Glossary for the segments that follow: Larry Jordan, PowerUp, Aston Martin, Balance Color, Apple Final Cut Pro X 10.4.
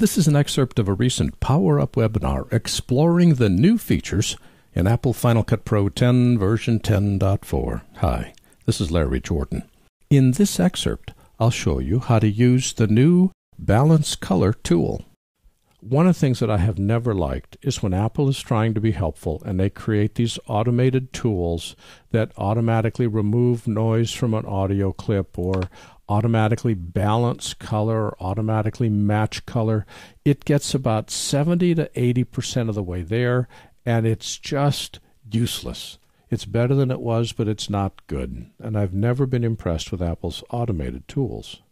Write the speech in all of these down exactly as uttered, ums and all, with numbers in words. This is an excerpt of a recent PowerUp webinar exploring the new features in Apple Final Cut Pro ten version ten point four. Hi, this is Larry Jordan. In this excerpt, I'll show you how to use the new Balance Color tool. One of the things that I have never liked is when Apple is trying to be helpful and they create these automated tools that automatically remove noise from an audio clip or automatically balance color or automatically match color. It gets about seventy to eighty percent of the way there, and it's just useless. It's better than it was, but it's not good. And I've never been impressed with Apple's automated tools,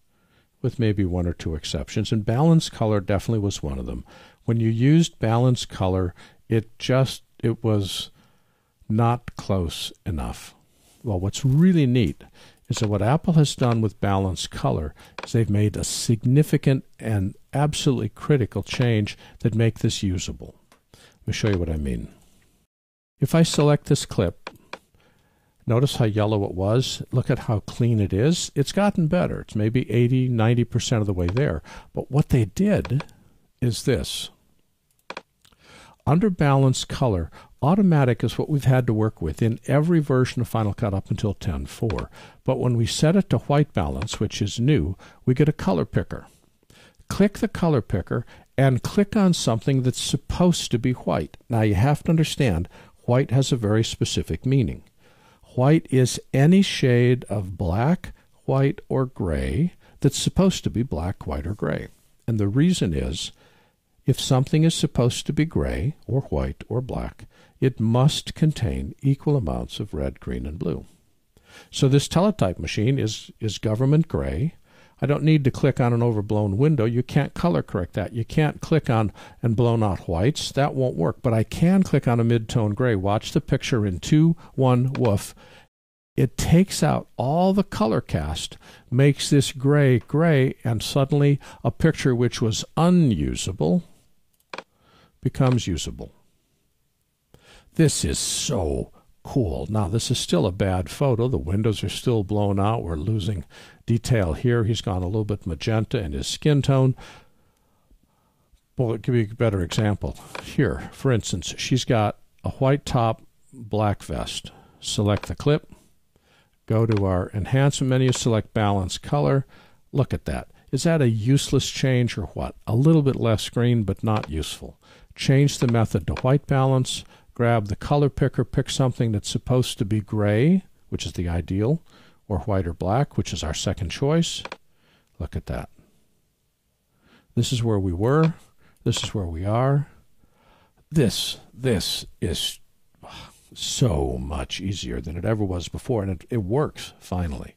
with maybe one or two exceptions, and Balance Color definitely was one of them. When you used Balance Color, it just, it was not close enough. Well, what's really neat is that what Apple has done with Balance Color is they've made a significant and absolutely critical change that make this usable. Let me show you what I mean. If I select this clip, notice how yellow it was. Look at how clean it is. It's gotten better. It's maybe eighty, ninety percent of the way there. But what they did is this. Under Balance Color, automatic is what we've had to work with in every version of Final Cut up until ten point four. But when we set it to white balance, which is new, we get a color picker. Click the color picker and click on something that's supposed to be white. Now you have to understand, white has a very specific meaning. White is any shade of black, white, or gray that's supposed to be black, white, or gray. And the reason is, if something is supposed to be gray, or white, or black, it must contain equal amounts of red, green, and blue. So this teletype machine is, is government gray. I don't need to click on an overblown window. You can't color correct that. You can't click on and blown out whites. That won't work. But I can click on a mid-tone gray. Watch the picture in two, one, woof. It takes out all the color cast, makes this gray gray, and suddenly a picture which was unusable becomes usable. This is so cool. Now, this is still a bad photo. The windows are still blown out. We're losing detail here. He's gone a little bit magenta in his skin tone. Well, it could be a better example. Here, for instance, she's got a white top, black vest. Select the clip. Go to our enhancement menu, select Balance Color. Look at that. Is that a useless change or what? A little bit less green, but not useful. Change the method to white balance. Grab the color picker, pick something that's supposed to be gray, which is the ideal, or white or black, which is our second choice. Look at that. This is where we were. This is where we are. This, this is so much easier than it ever was before, and it, it works, finally.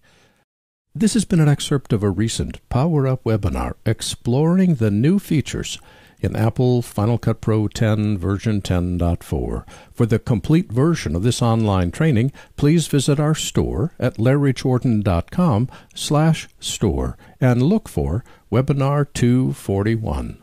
This has been an excerpt of a recent PowerUp webinar exploring the new features in Apple Final Cut Pro ten version ten point four. For the complete version of this online training, please visit our store at Larry Jordan dot com slash store and look for Webinar two forty-one.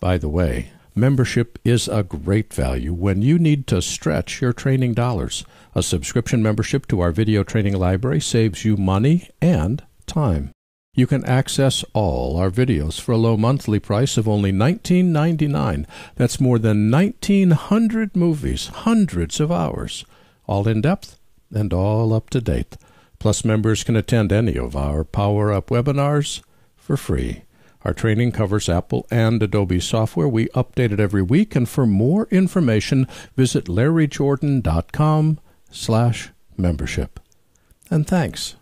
By the way, membership is a great value when you need to stretch your training dollars. A subscription membership to our video training library saves you money and time. You can access all our videos for a low monthly price of only nineteen ninety-nine. That's more than nineteen hundred movies, hundreds of hours, all in depth and all up to date. Plus, members can attend any of our PowerUp webinars for free. Our training covers Apple and Adobe software. We update it every week, and for more information, visit Larry Jordan dot com slash membership. And thanks.